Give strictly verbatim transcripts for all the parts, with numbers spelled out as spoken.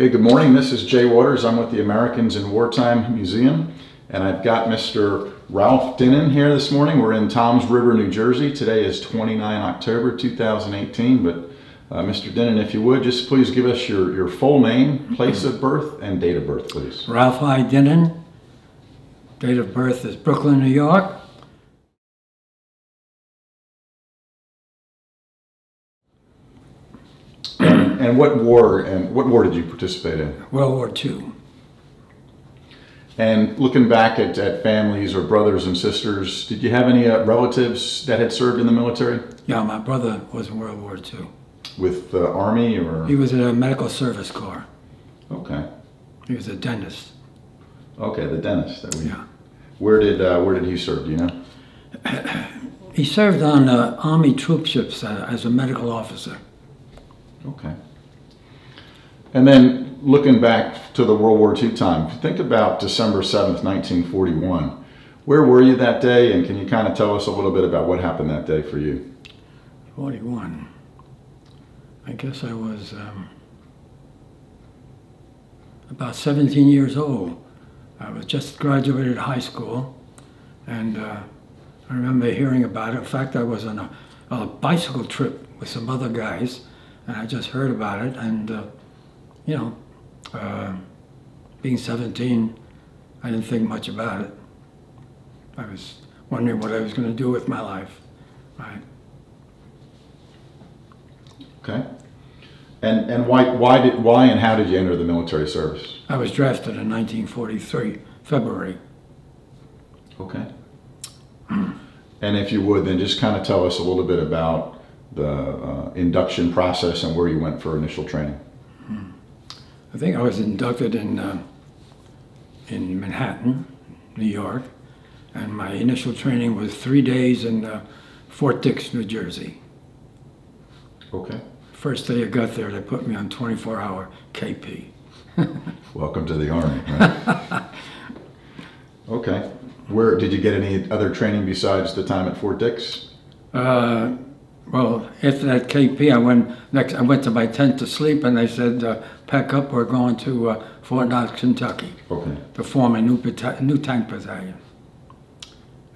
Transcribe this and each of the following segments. Okay, good morning. This is Jay Waters. I'm with the Americans in Wartime Museum, and I've got Mister Ralph Dinin here this morning. We're in Toms River, New Jersey. Today is twenty-nine October two thousand eighteen, but uh, Mister Dinin, if you would, just please give us your, your full name, place of birth, and date of birth, please. Ralph I. Dinin. Date of birth is Brooklyn, New York. And what war and what war did you participate in? World War Two. And looking back at, at families or brothers and sisters, did you have any uh, relatives that had served in the military? Yeah, my brother was in World War Two. With the Army or? He was in a medical service corps. Okay. He was a dentist. Okay, the dentist that we. Yeah. Where did uh, where did he serve? Do you know? He served on uh, Army troop ships uh, as a medical officer. Okay. And then looking back to the World War Two time, think about December seventh, nineteen forty-one. Where were you that day, and can you kind of tell us a little bit about what happened that day for you? forty-one. I guess I was um, about seventeen years old. I was just graduated high school, and uh, I remember hearing about it. In fact, I was on a, a bicycle trip with some other guys, and I just heard about it, and uh, you know, uh, being seventeen, I didn't think much about it. I was wondering what I was going to do with my life, right? Okay. And and why why did why and how did you enter the military service? I was drafted in nineteen forty-three, February. Okay. And if you would, then just kind of tell us a little bit about the uh, induction process and where you went for initial training. I think I was inducted in uh, in Manhattan, New York, and my initial training was three days in uh, Fort Dix, New Jersey. Okay. First day I got there, they put me on twenty-four hour K P. Welcome to the Army, right? Okay. Where did you get any other training besides the time at Fort Dix? Uh, Well, after that K P, I went next. I went to my tent to sleep, and they said, uh, "Pack up. We're going to uh, Fort Knox, Kentucky, okay, to form a new new tank battalion."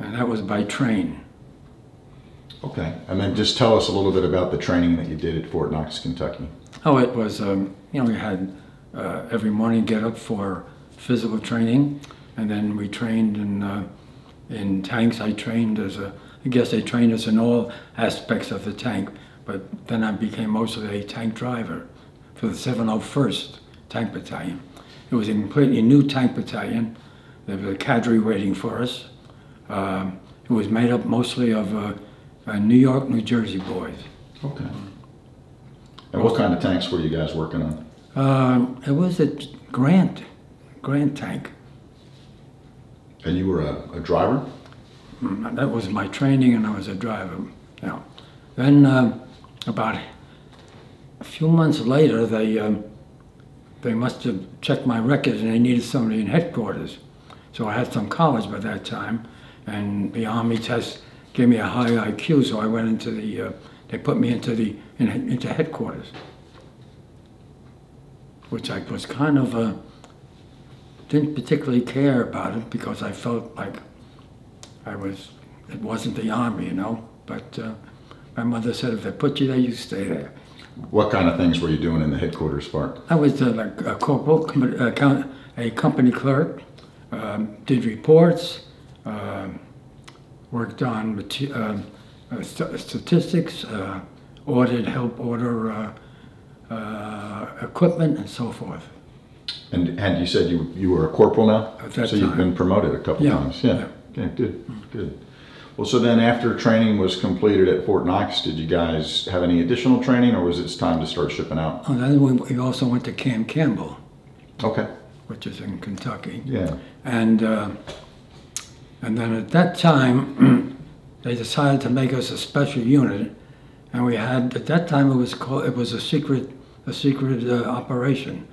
And that was by train. Okay, and then just tell us a little bit about the training that you did at Fort Knox, Kentucky. Oh, it was. Um, you know, we had uh, every morning get up for physical training, and then we trained in uh, in tanks. I trained as a I guess they trained us in all aspects of the tank, but then I became mostly a tank driver for the seven oh first Tank Battalion. It was a completely new tank battalion. There was a cadre waiting for us. Um, it was made up mostly of uh, uh, New York, New Jersey boys. Okay. And what kind of tanks were you guys working on? Um, it was a Grant, Grant tank. And you were a, a driver? That was my training, and I was a driver. Now, then uh, about a few months later, they um, they must have checked my records, and they needed somebody in headquarters. So I had some college by that time, and the Army test gave me a high I Q, so I went into the. Uh, they put me into the in, into headquarters, which I was kind of uh, didn't particularly care about it because I felt like. I was, it wasn't the Army, you know, but uh, my mother said, if they put you there, you stay there. What kind of things were you doing in the headquarters part? I was uh, like a corporal, a company clerk, um, did reports, uh, worked on uh, uh, statistics, uh, ordered, helped order uh, uh, equipment and so forth. And, and you said you, you were a corporal now? At that so time. You've been promoted a couple yeah, times, yeah. yeah. Okay, good, good. Well, so then after training was completed at Fort Knox, did you guys have any additional training, or was it time to start shipping out? Oh, then we also went to Camp Campbell. Okay. Which is in Kentucky. Yeah. And, uh, and then at that time, they decided to make us a special unit, and we had, at that time it was called, it was a secret, a secret uh, operation,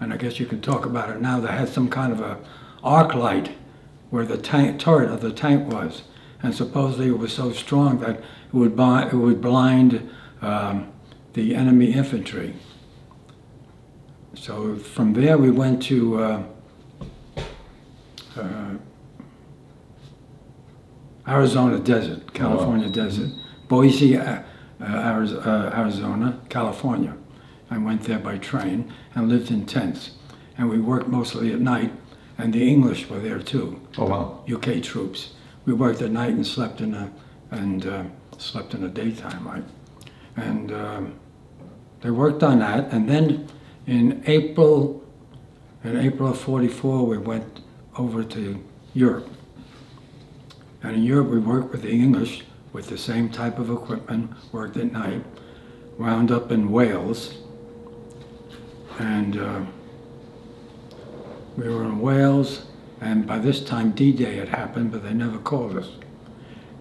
and I guess you can talk about it now, they had some kind of a arc light where the tank, turret of the tank was, and supposedly it was so strong that it would, buy, it would blind um, the enemy infantry. So from there we went to uh, uh, Arizona Desert, California oh. Desert, Boise, uh, uh, Arizona, California. I went there by train and lived in tents. And we worked mostly at night, and the English were there too. Oh wow! U K troops. We worked at night and slept in a and uh, slept in the daytime, right? And um, they worked on that. And then in April, in April of forty-four, we went over to Europe. And in Europe, we worked with the English with the same type of equipment. Worked at night. Wound up in Wales. And. Uh, We were in Wales, and by this time D Day had happened, but they never called us.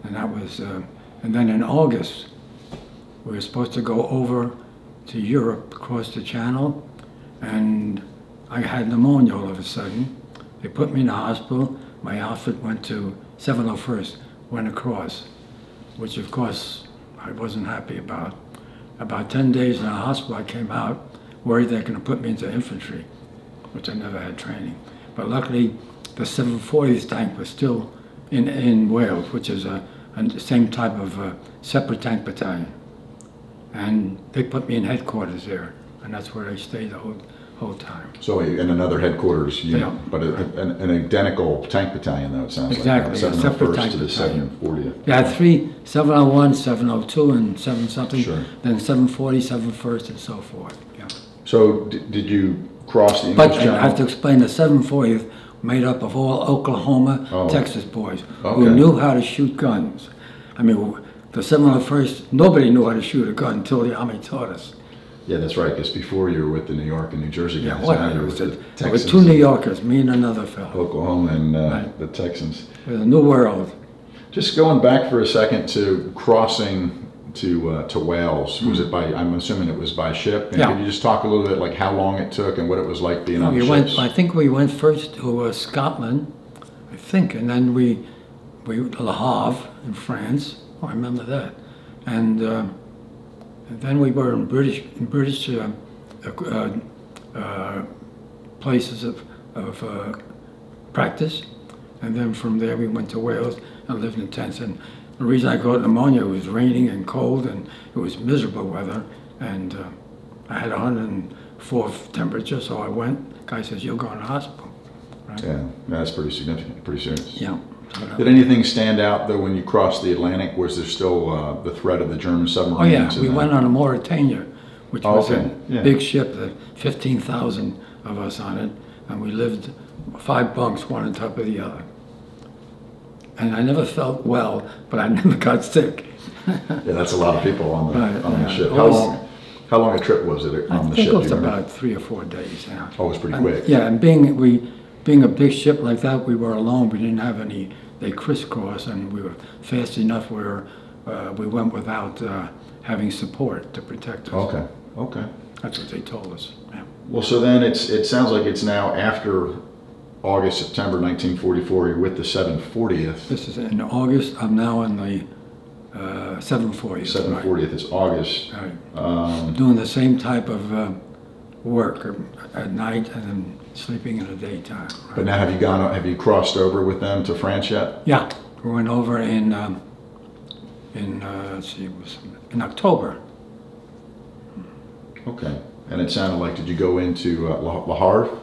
And that was, uh, and then in August, we were supposed to go over to Europe, across the Channel, and I had pneumonia all of a sudden. They put me in the hospital. My outfit went to seven oh first, went across, which of course I wasn't happy about. About ten days in the hospital, I came out, worried they're going to put me into infantry, which I never had training. But luckily, the seven fortieth tank was still in, in Wales, which is a, a same type of a separate tank battalion. And they put me in headquarters there, and that's where I stayed the whole, whole time. So in another headquarters unit, yeah, but a, right. an, an identical tank battalion, though, it sounds exactly, like. Exactly, a separate tank to the seven fortieth. Yeah, three, seven oh one, seven oh two, and seven something, sure. Then seven forty, seven first, and so forth, yeah. So d did you cross the English Channel? But I have to explain, the seven fortieth made up of all Oklahoma, oh. Texas boys okay. who knew how to shoot guns. I mean, the seven oh first, nobody knew how to shoot a gun until the Army taught us. Yeah, that's right, because before you were with the New York and New Jersey guys. Yeah, what? Now you're with the Texans. There were two New Yorkers, me and another fellow. Oklahoma and uh, right. the Texans. It was a new world. Just going back for a second to crossing to uh, to Wales, was it by, I'm assuming it was by ship, and yeah. Could you just talk a little bit like how long it took and what it was like being on we went, ships? I think we went first to uh, Scotland, I think, and then we, we Le Havre in France, oh, I remember that, and, uh, and then we were in British, in British uh, uh, uh, places of, of uh, practice, and then from there we went to Wales and lived in tents. And the reason I got pneumonia, it was raining and cold, and it was miserable weather, and uh, I had one oh four temperature, so I went. Guy says, "You're going to the hospital." Right? Yeah, that's pretty significant, pretty serious. Yeah. So did anything stand out though when you crossed the Atlantic? Was there still uh, the threat of the German submarines? Oh yeah, we that? went on a Mauritania, which oh, was okay. a yeah. big ship, that fifteen thousand of us on it, and we lived five bunks, one on top of the other. And I never felt well, but I never got sick. Yeah, that's a lot of people on the, right, on yeah. the ship. How was, long How long a trip was it on I the ship? I think it was about three or four days. Yeah. Oh, it was pretty and, quick. Yeah, and being, we, being a big ship like that, we were alone. We didn't have any, they crisscrossed, and we were fast enough where uh, we went without uh, having support to protect us. Okay, okay. That's what they told us. Yeah. Well, so then it's, it sounds like it's now after August, September nineteen forty-four, you're with the seven fortieth. This is in August, I'm now in the uh, seven fortieth. seven fortieth right. is August. Right. Um, Doing the same type of uh, work at night and then sleeping in the daytime. Right? But now have you gone, have you crossed over with them to France yet? Yeah, we went over in, um, in uh, let's see, it was in October. Okay, and it sounded like, did you go into uh, Le Havre?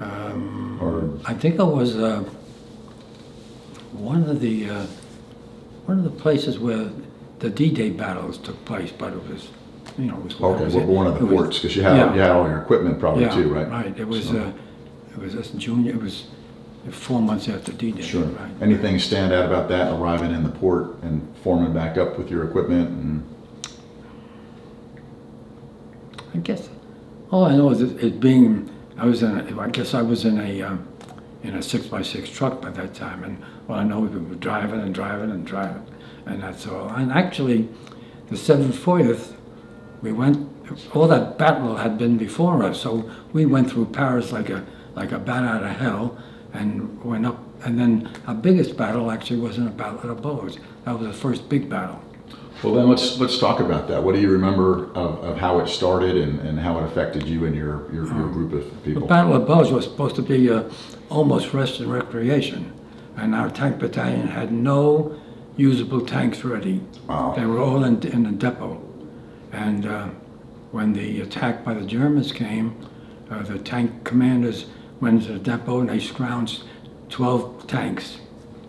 Um, or I think it was uh, one of the uh, one of the places where the D Day battles took place, but it was, you know, it was okay. Was well, it. One of the it ports, because you had yeah. you had all your equipment probably yeah, too, right? Right. It was so. uh, it was that's June. It was four months after D Day. Sure. Right? Anything stand out about that arriving in the port and forming back up with your equipment? And I guess all I know is it, it being. I was in. A, I guess I was in a um, in a six by six truck by that time, and all I know we were driving and driving and driving, and that's all. And actually, the seven fortieth, we went. All that battle had been before us, so we went through Paris like a like a bat out of hell, and went up. And then our biggest battle actually wasn't a Battle of the Bulge. That was the first big battle. Well, then let's let's talk about that. What do you remember of, of how it started and, and how it affected you and your, your, your group of people? The Battle of the Bulge was supposed to be uh, almost rest and recreation, and our tank battalion had no usable tanks ready. Wow. They were all in, in the depot. And uh, when the attack by the Germans came, uh, the tank commanders went to the depot and they scrounged twelve tanks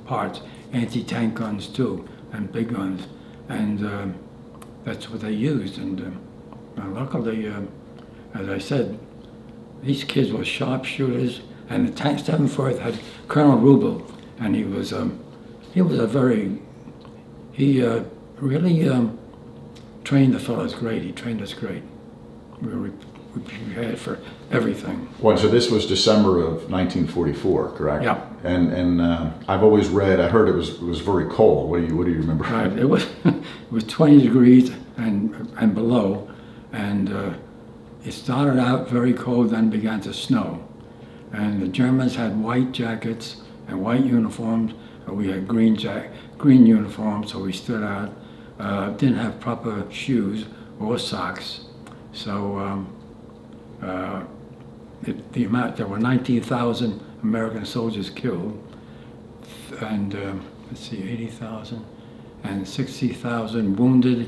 parts, anti-tank guns too, and big guns. And uh, that's what they used. And uh, luckily, uh, as I said, these kids were sharpshooters. And the tank seven fortieth had Colonel Rubel, and he was um, he was a very he uh, really um, trained the fellows great. He trained us great. We were we prepared for everything. Well, so this was December of nineteen forty-four, correct? Yeah. And and uh, I've always read, I heard it was it was very cold. What do you what do you remember? Right. It was it was twenty degrees and and below, and uh, it started out very cold, then began to snow, and the Germans had white jackets and white uniforms, and we had green jack green uniforms, so we stood out. Uh, didn't have proper shoes or socks, so. Um, Uh, it, the amount, there were nineteen thousand American soldiers killed, and um, let's see, eighty thousand and sixty thousand wounded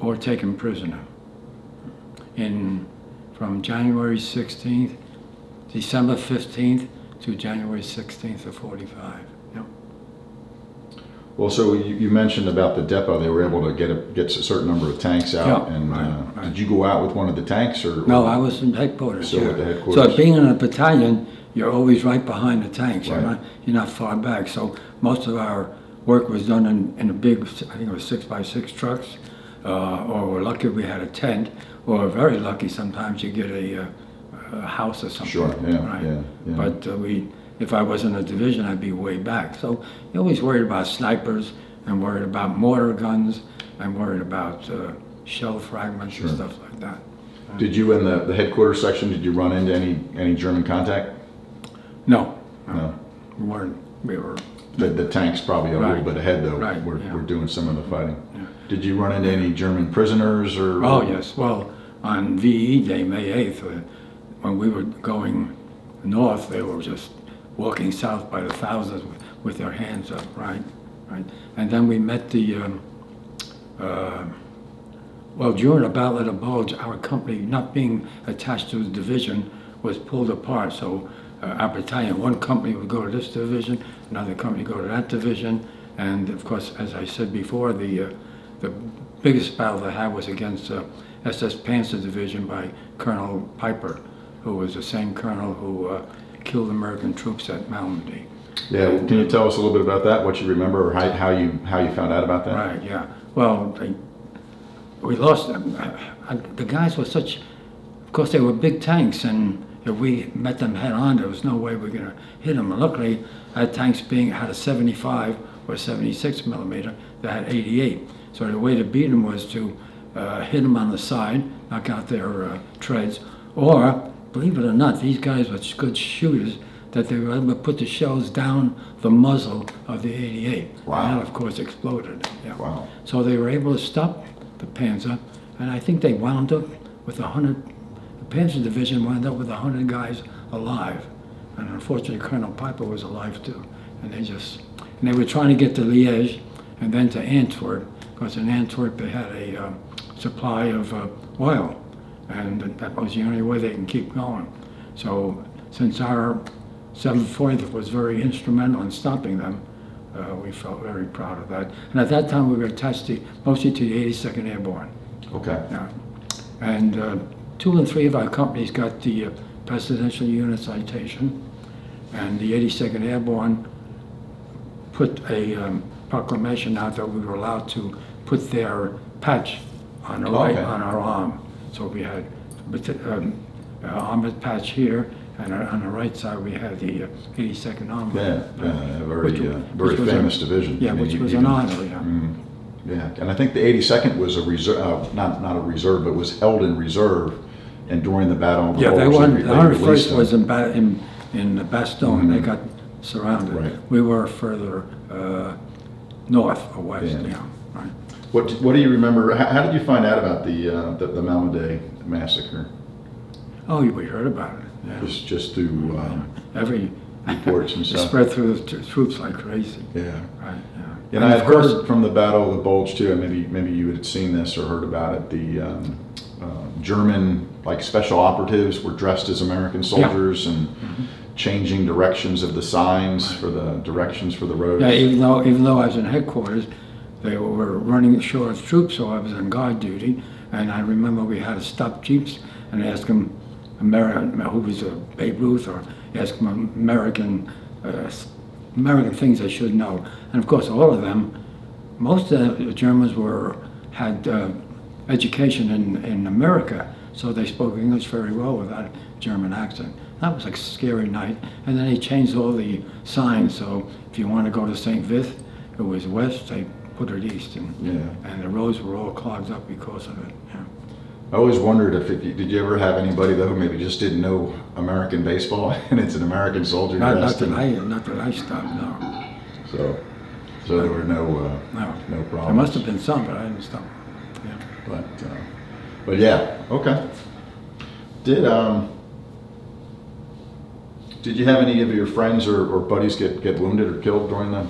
or taken prisoner. In from January sixteenth, December fifteenth to January sixteenth of forty-five. Yep. Well, so you, you mentioned about the depot. They were able to get a, get a certain number of tanks out. Yeah, and right, uh, right. Did you go out with one of the tanks? Or, or no, I was in headquarters. So, yeah. At the headquarters. So being in a battalion, you're always right behind the tanks. Right. You're not, you're not far back. So most of our work was done in, in a big, I think it was six by six trucks, uh, or we're lucky we had a tent, or very lucky sometimes you get a, a, a house or something. Sure. Yeah. Right. Yeah, yeah. But uh, we. If I was in a division, I'd be way back. So you're always worried about snipers and worried about mortar guns and worried about uh, shell fragments. Sure. And stuff like that. Did you, in the, the headquarters section, did you run into any, any German contact? No. No. no. We weren't. We were. The, the tanks probably a right. little bit ahead, though. Right. We're, yeah. we're doing some of the fighting. Yeah. Did you run into any German prisoners? Or? Oh, yes. Well, on V E Day, May eighth, uh, when we were going north, they were just walking south by the thousands with, with their hands up, right, right. And then we met the, um, uh, well, during the Battle of the Bulge, our company, not being attached to the division, was pulled apart. So uh, our battalion, one company would go to this division, another company would go to that division, and of course, as I said before, the uh, the biggest battle they had was against uh, S S Panzer Division by Colonel Peiper, who was the same colonel who. Uh, killed American troops at Malmedy. Yeah, and, can you tell us a little bit about that, what you remember, or how, how you how you found out about that? Right, yeah. Well, they, we lost them. I, I, the guys were such, of course they were big tanks, and if we met them head on, there was no way we were going to hit them. And luckily, our tanks being had a seventy-five or seventy-six millimeter, they had eighty-eight. So the way to beat them was to uh, hit them on the side, knock out their uh, treads, or believe it or not, these guys were good shooters that they were able to put the shells down the muzzle of the eighty-eight. Wow. And that, of course, exploded. Yeah. Wow. So they were able to stop the Panzer, and I think they wound up with a hundred, the Panzer Division wound up with a hundred guys alive. And unfortunately, Colonel Peiper was alive, too. And they just, and they were trying to get to Liège and then to Antwerp, because in Antwerp they had a uh, supply of uh, oil. And that was the only way they can keep going. So since our seven fortieth was very instrumental in stopping them, uh, we felt very proud of that. And at that time we were attached to, mostly to the eighty-second Airborne. Okay. Uh, and uh, two and three of our companies got the uh, Presidential Unit Citation, and the eighty-second Airborne put a um, proclamation out that we were allowed to put their patch on, the right, okay. on our arm. So we had um, uh, armored patch here, and our, on the right side we had the uh, eighty-second Armored. Yeah, uh, very, which, uh, very which famous a, division. Yeah, which was an honor. Yeah. Mm, yeah, and I think the eighty-second was a reserve, uh, not not a reserve, but was held in reserve, and during the battle. The yeah, they won. They, the one hundred first was in ba in in Bastogne. Mm-hmm. They got surrounded. Right. We were further uh, north or west. Yeah. Yeah, right. What What do you remember? How, how did you find out about the uh, the, the Malmedy massacre? Oh, we heard about it. Yeah. Just just through um, every reports and stuff. Spread through the troops like crazy. Yeah. Right. Yeah. And, and I had heard from the Battle of the Bulge too. And maybe maybe you had seen this or heard about it. The um, uh, German like special operatives were dressed as American soldiers, yeah, and mm-hmm, changing directions of the signs, right, for the directions for the roads. Yeah. Even though even though I was in headquarters, they were running short of troops, so I was on guard duty. And I remember we had to stop jeeps and ask them, American, who was a Babe Ruth, or ask them American, uh, American things they should know. And of course, all of them, most of the Germans were had uh, education in in America, so they spoke English very well without German accent. That was like a scary night. And then they changed all the signs. So if you want to go to Saint Vith, it was west. They put it east, and yeah, and the roads were all clogged up because of it. Yeah. I always wondered if, if you, did you ever have anybody though who maybe just didn't know American baseball and it's an American soldier not, dressed? Not that I, not that I stopped, no. So, so but, there were no, uh, no, no problems. There must have been some, but I didn't stop. Yeah. But, uh, but yeah, okay. Did um, did you have any of your friends or, or buddies get get wounded or killed during the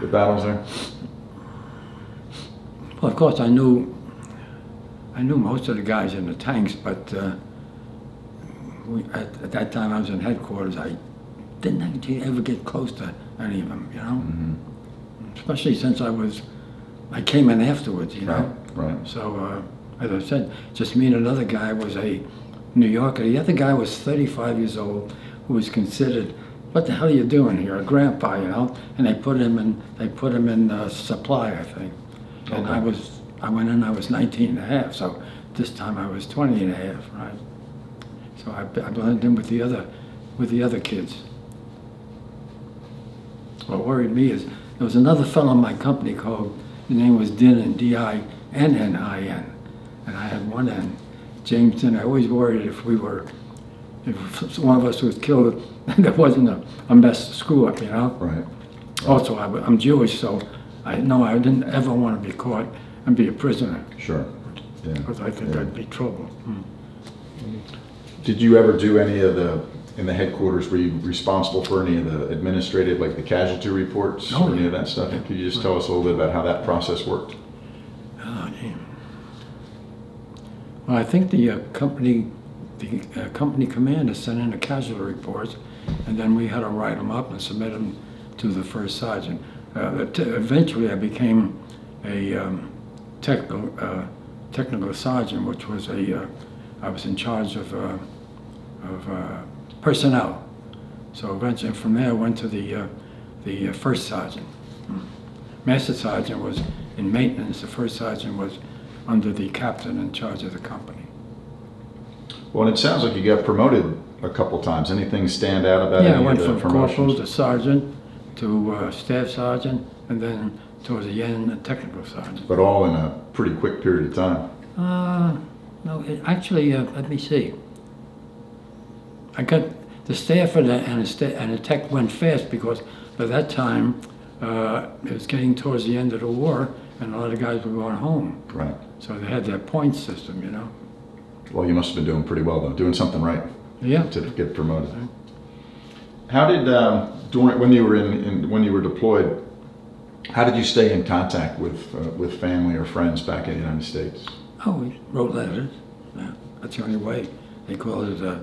the battles there? Well, of course, I knew. I knew most of the guys in the tanks, but uh, we, at, at that time I was in headquarters. I didn't ever get close to any of them, you know. Mm-hmm. Especially since I was, I came in afterwards, you know. Right, right. So, uh, as I said, just me and another guy was a New Yorker. The other guy was thirty-five years old, who was considered, "What the hell are you doing here, a grandpa?" You know. And they put him in. They put him in uh, supply, I think. Okay. And I was. I went in, I was nineteen and a half, so this time I was twenty and a half, right? So I, I blended in with the other, with the other kids. What worried me is, there was another fellow in my company called, his name was Dinin, D I N N I N, and I had one N, James Dinin. I always worried if we were, if one of us was killed, there wasn't a, a mess screw up, you know? Right. Right. Also, I, I'm Jewish, so I know I didn't ever want to be caught and be a prisoner. Sure. Yeah. Because I think, yeah, I'd be trouble. Mm. Did you ever do any of the, in the headquarters, were you responsible for any of the administrative, like the casualty reports, no, or any, yeah, of that stuff? Yeah. Could you just, right, tell us a little bit about how that process worked? Oh, yeah. Well, I think the uh, company, the uh, company commander sent in the casualty reports, and then we had to write them up and submit them to the first sergeant. Uh, eventually I became a um, Technical, uh, technical sergeant, which was a, uh, I was in charge of, uh, of uh, personnel. So eventually, from there, I went to the, uh, the uh, first sergeant. Master sergeant was in maintenance. The first sergeant was under the captain in charge of the company. Well, and it sounds like you got promoted a couple times. Anything stand out about yeah, any of the promotions? Yeah, I went from corporal to sergeant to uh, staff sergeant, and then towards the end, a technical sergeant. But all in a pretty quick period of time. Uh, no, it, actually, uh, let me see. I got the staff and the, and, the sta and the tech went fast because by that time, uh, it was getting towards the end of the war and a lot of guys were going home. Right. So they had their point system, you know. Well, you must have been doing pretty well though, doing something right. Yeah. To get promoted. Right. How did, um, during, when you were in, in, when you were deployed, how did you stay in contact with uh, with family or friends back in the United States? Oh, we wrote letters. Yeah, that's the only way. They called it a,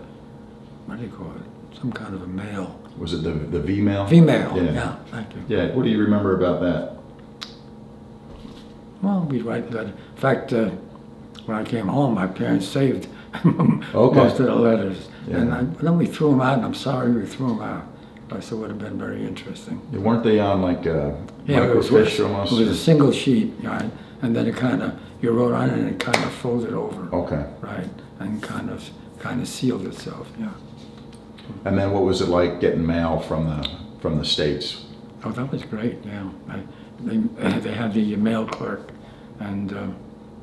what do they call it? Some kind of a mail. Was it the the V-mail? V-mail, yeah. yeah, thank you. Yeah, what do you remember about that? Well, we'd write letters. In fact, uh, when I came home, my parents saved okay. most of the letters. Yeah. And I, then we threw them out, and I'm sorry we threw them out. I said would have been very interesting. Yeah, weren't they on like a yeah, microfiche almost? It was a single sheet, right? And then it kind of, you wrote on it and it kind of folded over. Okay. Right, and kind of kind of sealed itself, yeah. And then what was it like getting mail from the from the States? Oh, that was great, yeah. I, they, they had the mail clerk, and um,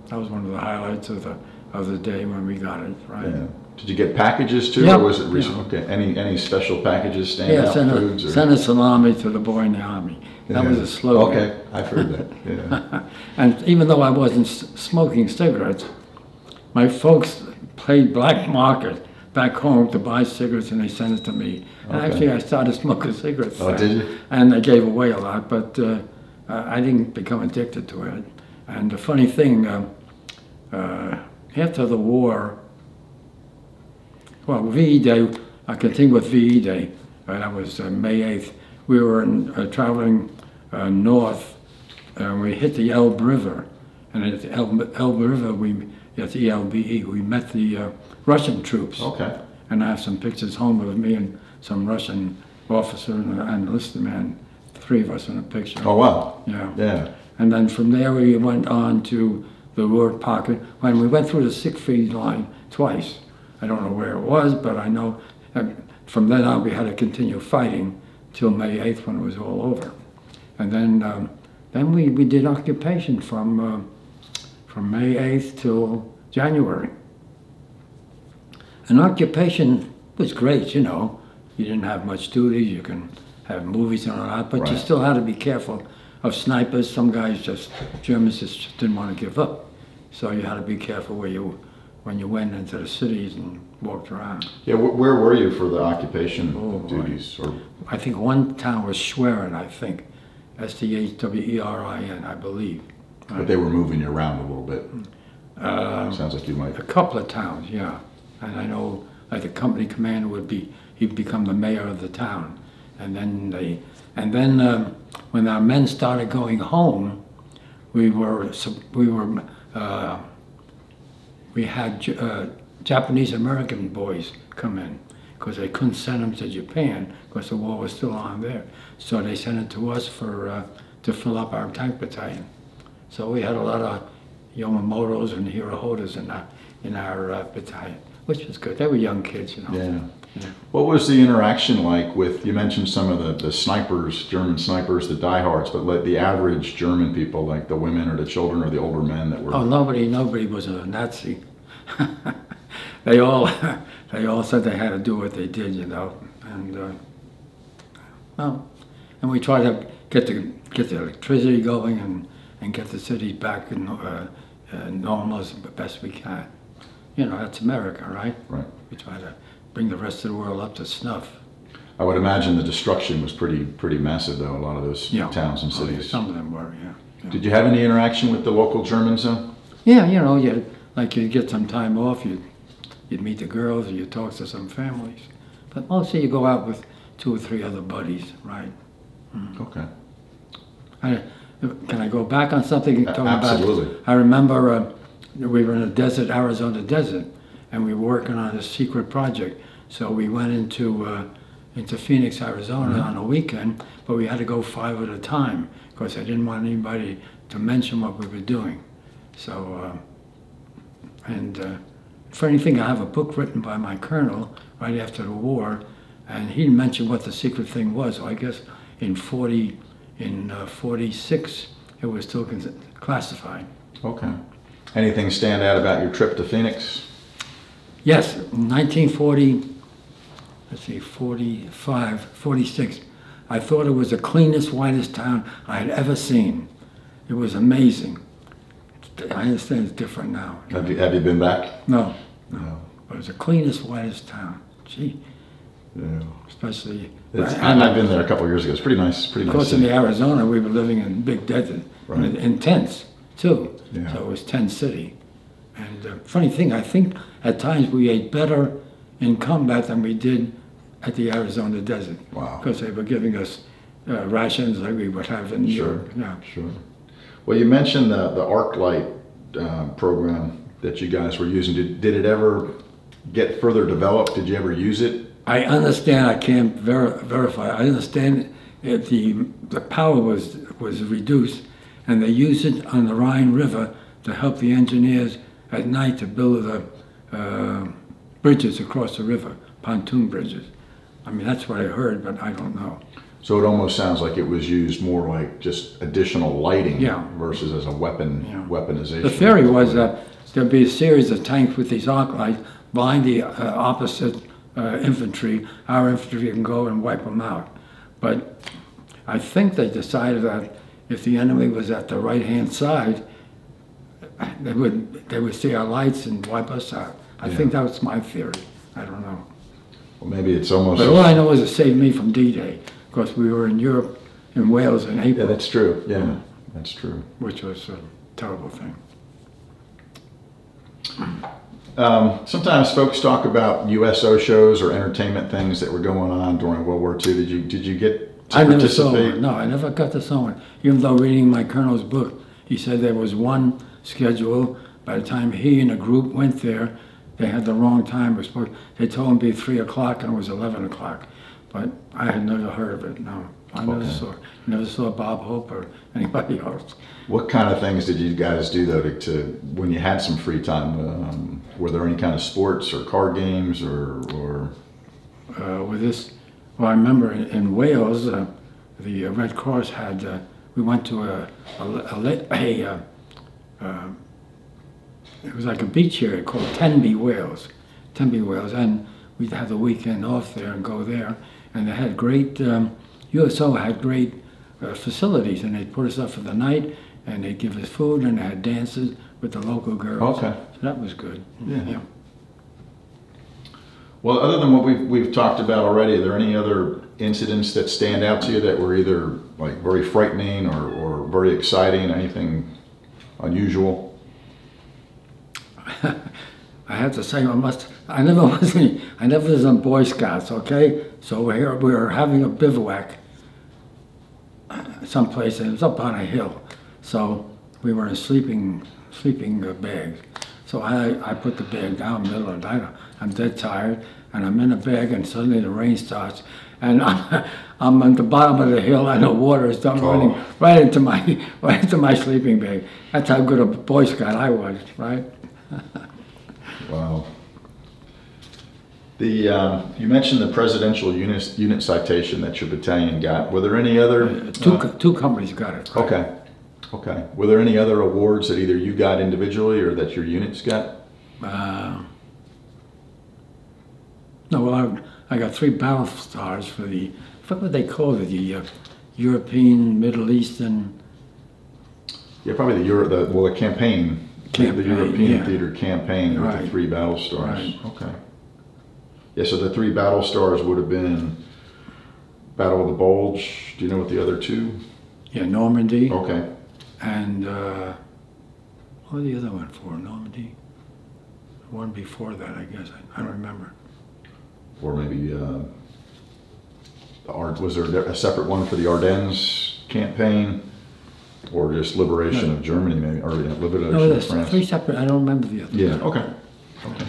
that was one of the highlights of the, of the day when we got it, right? Yeah. Did you get packages too, yep. or was it recent? Yep. Okay, any any special packages, stand yeah, out send foods? A, or? Send a salami to the boy in the army. That yeah. was a slogan. Okay, I've heard that. Yeah. And even though I wasn't smoking cigarettes, my folks played black market back home to buy cigarettes, and they sent it to me. And okay. actually, I started smoking cigarettes. Oh, then, did you? And I gave away a lot, but uh, I didn't become addicted to it. And the funny thing, uh, uh, after the war, well, V E Day, I continued with V E Day, and that was uh, May eighth. We were in, uh, traveling uh, north, and we hit the Elbe River. And at the Elbe, Elbe River, we, at E L B E, we met the uh, Russian troops. Okay. And I have some pictures home of me and some Russian officer and, and enlisted man, three of us in a picture. Oh, wow. Yeah. Yeah. And then from there, we went on to the Ruhr Pocket. When we went through the Siegfried Line twice. I don't know where it was, but I know from then on we had to continue fighting till May eighth when it was all over. And then um, then we, we did occupation from uh, from May eighth till January. And occupation was great, you know. You didn't have much duties, you can have movies and all that, but right. you still had to be careful of snipers. Some guys just, Germans just didn't want to give up. So you had to be careful where you when you went into the cities and walked around. Yeah, wh where were you for the occupation oh, duties? Or? I think one town was Schwerin, I think. S T H W E R I N, I believe. But right. they were moving you around a little bit. Um, Sounds like you might. A couple of towns, yeah. And I know like the company commander would be, he'd become the mayor of the town. And then they, and then um, when our men started going home, we were, we were, uh, we had uh, Japanese-American boys come in because they couldn't send them to Japan because the war was still on there. So they sent it to us for, uh, to fill up our tank battalion. So we had a lot of Yomamotos and Hirohotas in our, in our uh, battalion, which was good. They were young kids, you know. Yeah. Yeah. What was the interaction like with, you mentioned some of the, the snipers, German snipers, the diehards, but like the average German people, like the women or the children or the older men that were... Oh, nobody, nobody was a Nazi. They all, they all said they had to do what they did, you know, and, uh, well, and we tried to get the, get the electricity going and, and get the city back in, uh, uh, normal as best we can. You know, that's America, right? Right. We try to bring the rest of the world up to snuff. I would imagine the destruction was pretty pretty massive, though, a lot of those yeah. towns and cities. Oh, yeah, some of them were, yeah, yeah. Did you have any interaction with the local Germans, though? Yeah, you know, you like you'd get some time off, you'd, you'd meet the girls, or you'd talk to some families. But mostly you go out with two or three other buddies, right? Mm. Okay. I, can I go back on something? Uh, absolutely. About, I remember uh, we were in a desert, Arizona desert, and we were working on a secret project. So we went into uh, into Phoenix, Arizona mm-hmm. on a weekend, but we had to go five at a time because I didn't want anybody to mention what we were doing. So, uh, and uh, for anything, I have a book written by my colonel right after the war, and he mentioned what the secret thing was. So I guess in forty, in uh, forty-six, it was still classified. Okay. Anything stand out about your trip to Phoenix? Yes, nineteen forty, let's see, forty-five, forty-six, I thought it was the cleanest, whitest town I had ever seen. It was amazing. I understand it's different now. Have you, have you been back? No, no, no. But it was the cleanest, whitest town. Gee. Yeah. Especially... It's, I, I've been there a couple of years ago. It's pretty nice. Pretty of nice course, city. In the Arizona, we were living in big desert, right. in, in tents, too. Yeah. So it was tent city. And uh, funny thing, I think at times we ate better in combat than we did at the Arizona desert. Wow. Because they were giving us uh, rations like we would have in New sure. York. Yeah. Sure. Well, you mentioned the, the arc light uh, program that you guys were using. Did, did it ever get further developed? Did you ever use it? I understand. I can't ver verify. I understand if the, the power was, was reduced, and they used it on the Rhine River to help the engineers at night to build the uh, bridges across the river, pontoon bridges. I mean, that's what I heard, but I don't know. So it almost sounds like it was used more like just additional lighting yeah. versus as a weapon, yeah. weaponization. The theory was that there'd be a series of tanks with these arc lights blind the uh, opposite uh, infantry, our infantry can go and wipe them out. But I think they decided that if the enemy was at the right-hand side, they would, they would see our lights and wipe us out. I yeah. think that was my theory. I don't know. Well, maybe it's almost... But all I know is it saved me from D-Day, because we were in Europe, in Wales in April. Yeah, that's true. Yeah, yeah. that's true. Which was a terrible thing. Um, sometimes folks talk about U S O shows or entertainment things that were going on during World War Two. Did you, did you get to I participate? Never saw one. No, I never got to saw one. Even though reading my colonel's book, he said there was one schedule. By the time he and a group went there, they had the wrong time. They told him it would be three o'clock and it was eleven o'clock. But I had never heard of it, no. I never, okay. saw, never saw Bob Hope or anybody else. What kind of things did you guys do, though, to, to when you had some free time? Um, were there any kind of sports or card games or? or... Uh, with this, well, I remember in, in Wales, uh, the uh, Red Cross had, uh, we went to a, a, a, a, a uh, it was like a beach area called Tenby Wales, Tenby Wales, and we'd have the weekend off there and go there, and they had great, um, U S O had great uh, facilities, and they'd put us up for the night, and they'd give us food, and they had dances with the local girls. Okay. So that was good. Yeah. yeah. Well, other than what we've, we've talked about already, are there any other incidents that stand out to you that were either like very frightening or, or very exciting, anything unusual? I have to say, I must. I never was. Any, I never was in Boy Scouts. Okay, so we're here. We were having a bivouac someplace, and it was up on a hill. So we were in sleeping, sleeping bags. So I, I put the bag down in the middle of the night. I'm dead tired, and I'm in a bag, and suddenly the rain starts, and I'm, I'm at the bottom of the hill, and the water is done oh. running right into my, right into my sleeping bag. That's how good a Boy Scout I was, right? Wow. The, uh, you mentioned the presidential unit, unit citation that your battalion got. Were there any other? Uh, two, uh, two companies got it. Right? Okay. Okay. Were there any other awards that either you got individually or that your units got? Uh, no, well, I, I got three battle stars for the, what would they call it, the uh, European, Middle Eastern? Yeah, probably the, Euro, the well, the campaign. Campaign, the European yeah. Theater campaign right. with the three battle stars. Right. Okay. Yeah, so the three battle stars would have been Battle of the Bulge. Do you know what the other two? Yeah, Normandy. Okay. And uh, what was the other one for? Normandy? The one before that, I guess. I, I don't remember. Or maybe uh, the Ard was there a separate one for the Ardennes campaign? Or just liberation no. of Germany, maybe, or yeah, liberation no, of France. Three separate. I don't remember the other. Yeah. Okay. Okay.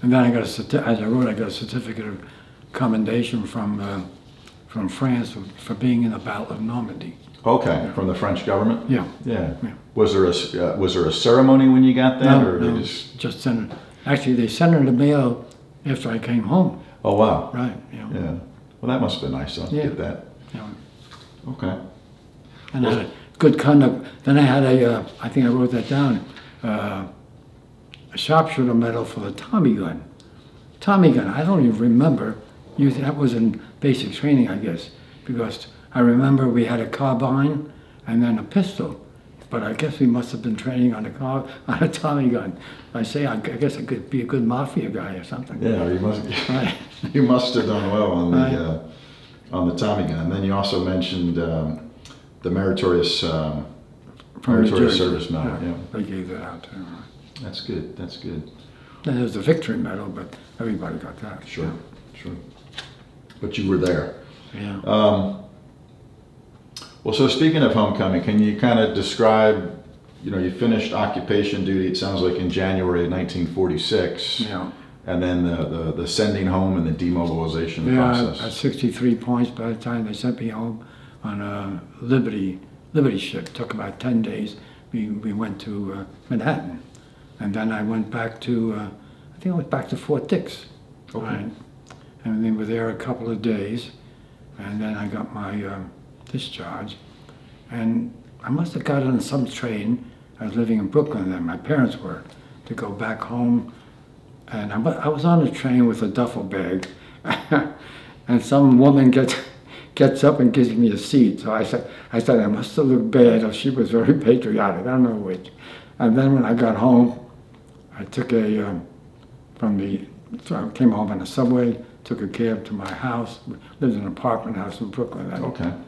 And then I got a as I wrote, I got a certificate of commendation from uh, from France for being in the Battle of Normandy. Okay, yeah. From the French government. Yeah. Yeah. yeah. Was there a uh, was there a ceremony when you got that, no, or no, they just just sent it? Actually, they sent it in the mail after I came home. Oh wow! Right. Yeah. yeah. Well, that must have been nice. I yeah. did that. Yeah. Okay. And I had a good conduct. Then I had a, uh, I think I wrote that down, uh, a sharpshooter medal for the Tommy gun. Tommy gun, I don't even remember. Using, that was in basic training, I guess, because I remember we had a carbine and then a pistol. But I guess we must have been training on a, car, on a Tommy gun. I say, I, I guess I could be a good mafia guy or something. Yeah, you must, right. you must have done well on the, right. uh, on the Tommy gun. And then you also mentioned, um, the meritorious, um, meritorious service medal. Yeah, yeah. They gave that out to him. That's good. That's good. And there's the victory medal, but everybody got that. Sure, yeah. sure. But you were there. Yeah. Um, well, so speaking of homecoming, can you kind of describe? You know, you finished occupation duty. It sounds like in January of nineteen forty-six. Yeah. And then the the, the sending home and the demobilization yeah, process. Yeah, at sixty-three points by the time they sent me home. On a Liberty, Liberty ship. It took about ten days. We, we went to uh, Manhattan. And then I went back to, uh, I think I went back to Fort Dix. Okay. Right? And we were there a couple of days. And then I got my uh, discharge. And I must have got on some train. I was living in Brooklyn then, my parents were, to go back home and I was on a train with a duffel bag, and some woman gets gets up and gives me a seat. So I said, I said I must have looked bad, or she was very patriotic. I don't know which. And then when I got home, I took a um, from the so I came home on a subway, took a cab to my house. Lived in an apartment house in Brooklyn. Okay. Time.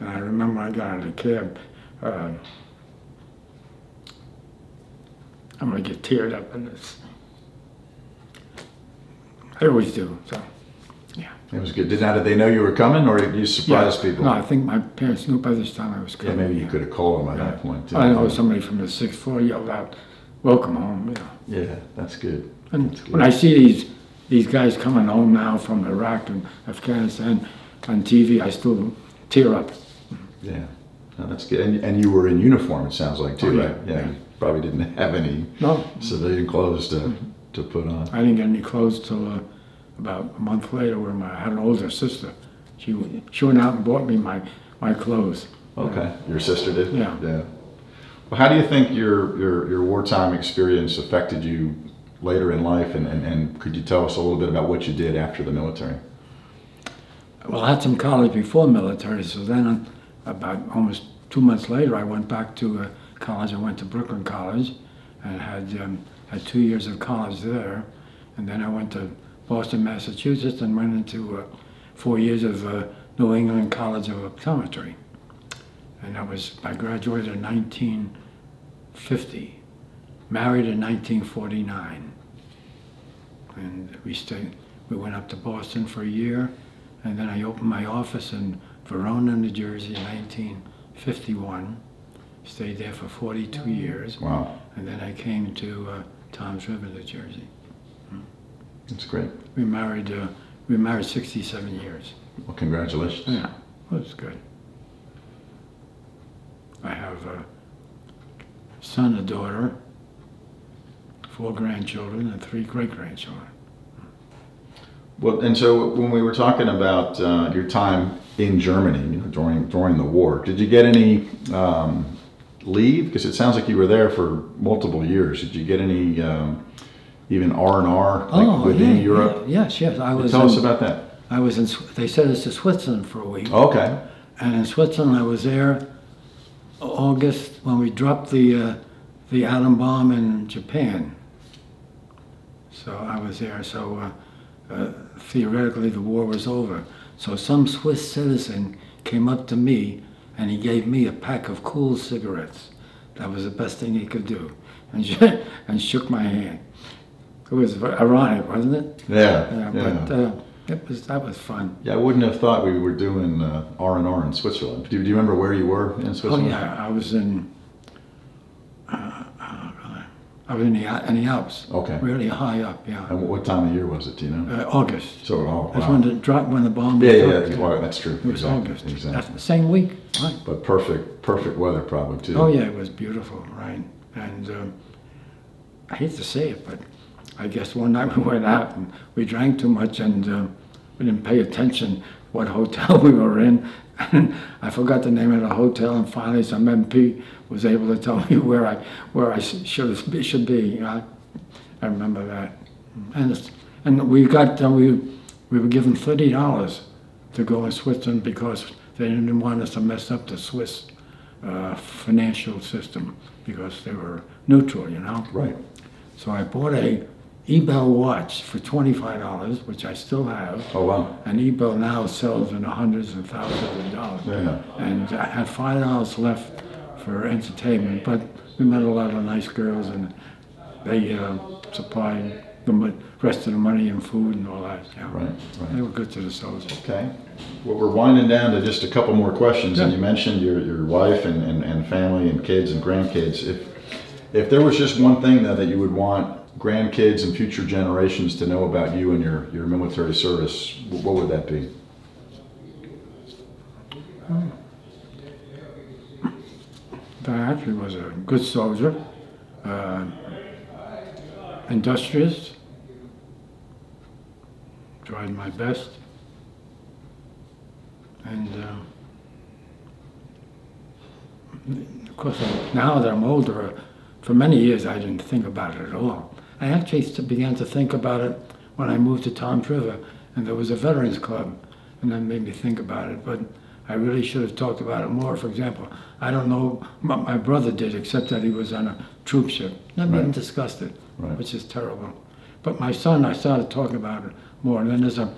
And I remember I got out of the cab. Uh, I'm gonna get teared up in this. I always do. So, yeah. It was good. Did now, did they know you were coming, or did you surprise yeah. people? No, I think my parents knew by this time I was coming. Yeah, maybe you could have called them at yeah. that point. Too. I know somebody from the sixth floor yelled out, "Welcome home!" Yeah. Yeah, that's good. And that's good. When I see these these guys coming home now from Iraq and Afghanistan on T V, I still tear up. Yeah, no, that's good. And and you were in uniform. It sounds like too, oh, yeah. right? Yeah. yeah. Probably didn't have any no. civilian clothes to, mm-hmm. to put on. I didn't get any clothes till uh, about a month later when my, I had an older sister. She, she went out and bought me my, my clothes. Okay, uh, your sister did? Yeah. yeah. Well, how do you think your, your, your wartime experience affected you later in life, and, and, and could you tell us a little bit about what you did after the military? Well, I had some college before military, so then about almost two months later I went back to uh, college. I went to Brooklyn College and had um, had two years of college there, and then I went to Boston, Massachusetts, and went into uh, four years of uh, New England College of Optometry, and I was I graduated in nineteen fifty, married in nineteen forty-nine, and we stayed. We went up to Boston for a year, and then I opened my office in Verona, New Jersey, in nineteen fifty-one. Stayed there for forty-two years. Wow. And then I came to uh, Toms River, New Jersey. Hmm. That's great. We married, uh, we married sixty-seven years. Well, congratulations. Yeah, well, it's good. I have a son, a daughter, four grandchildren, and three great-grandchildren. Well, and so when we were talking about uh, your time in Germany, you know, during, during the war, did you get any, um, leave? Because it sounds like you were there for multiple years. Did you get any um, even R and R like oh, within yeah, Europe? Yeah, yes, yes. I was. Tell in, us about that. I was in. They sent us to Switzerland for a week. Okay. And in Switzerland, I was there August when we dropped the uh, the atom bomb in Japan. So I was there. So uh, uh, theoretically, the war was over. So some Swiss citizen came up to me, and he gave me a pack of cool cigarettes. That was the best thing he could do. And, sh and shook my hand. It was ironic, wasn't it? Yeah, yeah. But yeah. Uh, it was, that was fun. Yeah, I wouldn't have thought we were doing R and R uh, in Switzerland. Do, do you remember where you were in Switzerland? Oh yeah, I was in, uh, uh, I was in the, in the Alps. Okay. Really high up, yeah. And what time of year was it, do you know? Uh, August. So, oh, wow. That's when the, drop, when the bomb was yeah, dropped. Yeah, yeah, well, that's true. It was exactly. August. Exactly. That's the same week. Right. But perfect, perfect weather probably too. Oh yeah, it was beautiful, right? And um, I hate to say it, but I guess one night we went out and we drank too much, and uh, we didn't pay attention what hotel we were in. And I forgot the name of the hotel, and finally some M P was able to tell me where I where I should should be. I, I remember that. And it's, and we got uh, we we were given thirty dollars to go in Switzerland because they didn't want us to mess up the Swiss uh, financial system because they were neutral, you know? Right. So I bought a Ebel watch for twenty-five dollars, which I still have. Oh, wow. And Ebel now sells in the hundreds and thousands of dollars. Yeah. And I had five dollars left for entertainment, but we met a lot of nice girls, and they uh, supplied the rest of the money and food and all that. Yeah. Right, right. They were good to the soldiers. Okay. Well, we're winding down to just a couple more questions, yeah. and you mentioned your, your wife and, and, and family and kids and grandkids. If if there was just one thing though that you would want grandkids and future generations to know about you and your, your military service, what would that be? Oh. I actually was a good soldier, uh, industrious. Tried my best, and uh, of course, now that I'm older, for many years I didn't think about it at all. I actually began to think about it when I moved to Toms River, and there was a veterans club, and that made me think about it. But I really should have talked about it more. For example, I don't know what my brother did, except that he was on a troop ship. Never right. even discussed it, right. which is terrible. But my son, I started talking about it more. And then there's a,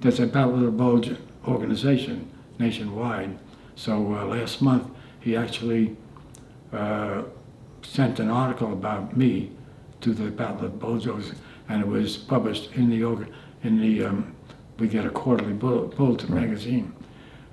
there's a Battle of the Bulge organization nationwide. So uh, last month, he actually uh, sent an article about me to the Battle of the Bulge, and it was published in the, in the um, we get a quarterly bulletin right. magazine.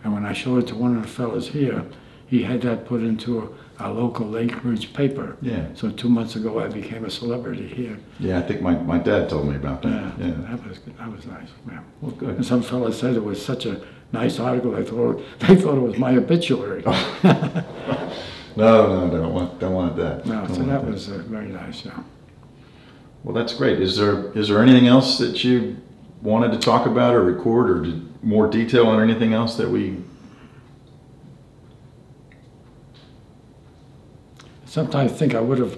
And when I showed it to one of the fellas here, he had that put into a, a local Lake Ridge paper. Yeah. So two months ago, I became a celebrity here. Yeah, I think my, my dad told me about that. Yeah, yeah. That was good. That was nice. Yeah. Well, good. And some fellas said it was such a nice article. They thought they thought it was my obituary. no, no, don't want don't want that. No, don't so that, that was uh, very nice. Yeah. Well, that's great. Is there is there anything else that you wanted to talk about or record or did? More detail on anything else that we... Sometimes I think I would have,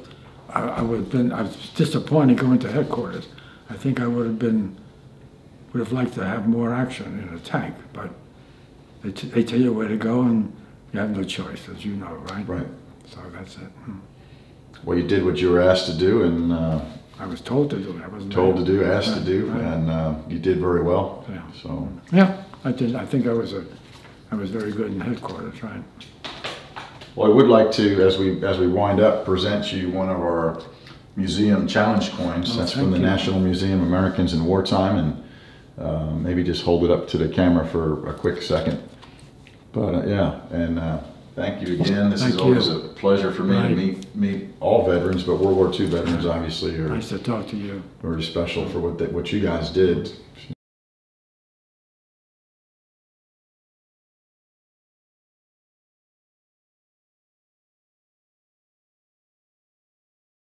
I, I would have been, I was disappointed going to headquarters. I think I would have been, would have liked to have more action in a tank, but they, t they tell you where to go and you have no choice, as you know, right? Right. So that's it. Hmm. Well, you did what you were asked to do, and... Uh, I was told to do it. I wasn't told to do, asked to do, and uh, you did very well. Yeah. So. Yeah, I did. I think I was a, I was very good in headquarters, right? Well, I would like to, as we as we wind up, present you one of our museum challenge coins. Oh, that's from the you. National Museum, Americans in Wartime, and uh, maybe just hold it up to the camera for a quick second. But uh, yeah, and. Uh, Thank you again. This Thank is always you. a pleasure for me right. to meet meet all veterans, but World War Two veterans obviously are. Nice to talk to you. Very special for what they, what you guys did.